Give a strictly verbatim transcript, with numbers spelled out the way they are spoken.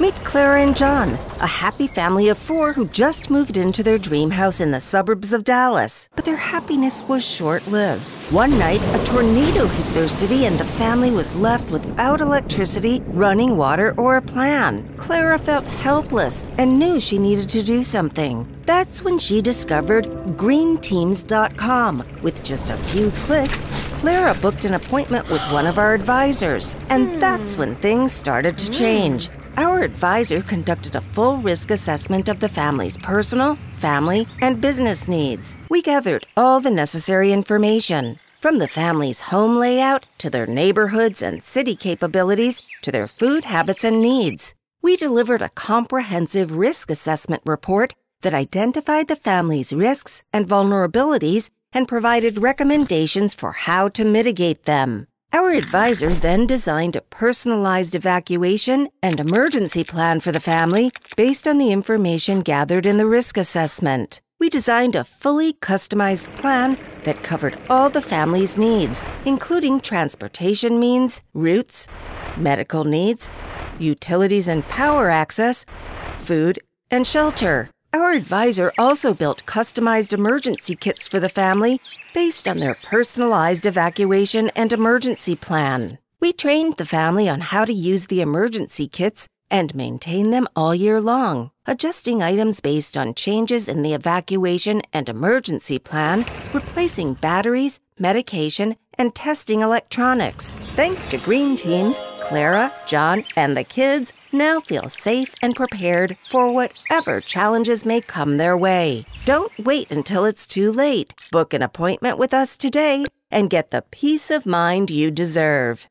Meet Clara and John, a happy family of four who just moved into their dream house in the suburbs of Dallas. But their happiness was short-lived. One night, a tornado hit their city and the family was left without electricity, running water, or a plan. Clara felt helpless and knew she needed to do something. That's when she discovered green teams dot com. With just a few clicks, Clara booked an appointment with one of our advisors. And that's when things started to change. Our advisor conducted a full risk assessment of the family's personal, family, and business needs. We gathered all the necessary information, from the family's home layout to their neighborhoods and city capabilities to their food habits and needs. We delivered a comprehensive risk assessment report that identified the family's risks and vulnerabilities and provided recommendations for how to mitigate them. Our advisor then designed a personalized evacuation and emergency plan for the family based on the information gathered in the risk assessment. We designed a fully customized plan that covered all the family's needs, including transportation means, routes, medical needs, utilities and power access, food, and shelter. Our advisor also built customized emergency kits for the family based on their personalized evacuation and emergency plan. We trained the family on how to use the emergency kits and maintain them all year long, adjusting items based on changes in the evacuation and emergency plan, replacing batteries, medication, and testing electronics. Thanks to Green Teams, Clara, John, and the kids now feel safe and prepared for whatever challenges may come their way. Don't wait until it's too late. Book an appointment with us today and get the peace of mind you deserve.